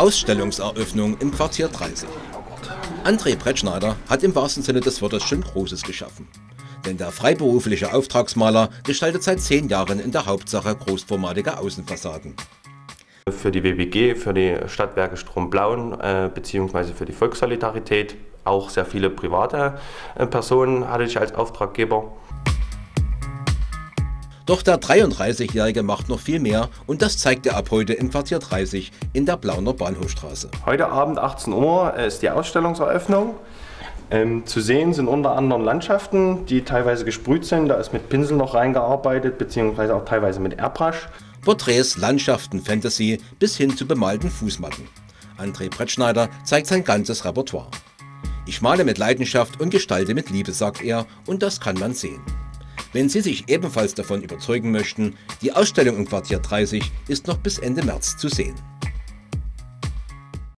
Ausstellungseröffnung im Quartier 30. André Brettschneider hat im wahrsten Sinne des Wortes schon Großes geschaffen. Denn der freiberufliche Auftragsmaler gestaltet seit 10 Jahren in der Hauptsache großformatige Außenfassaden. Für die WBG, für die Stadtwerke Stromblauen bzw. für die Volkssolidarität, auch sehr viele private Personen hatte ich als Auftraggeber. Doch der 33-Jährige macht noch viel mehr und das zeigt er ab heute im Quartier 30 in der Plauener Bahnhofstraße. Heute Abend 18 Uhr ist die Ausstellungseröffnung. Zu sehen sind unter anderem Landschaften, die teilweise gesprüht sind. Da ist mit Pinsel noch reingearbeitet, beziehungsweise auch teilweise mit Airbrush. Porträts, Landschaften, Fantasy bis hin zu bemalten Fußmatten. André Brettschneider zeigt sein ganzes Repertoire. Ich male mit Leidenschaft und gestalte mit Liebe, sagt er, und das kann man sehen. Wenn Sie sich ebenfalls davon überzeugen möchten, die Ausstellung im Quartier 30 ist noch bis Ende März zu sehen.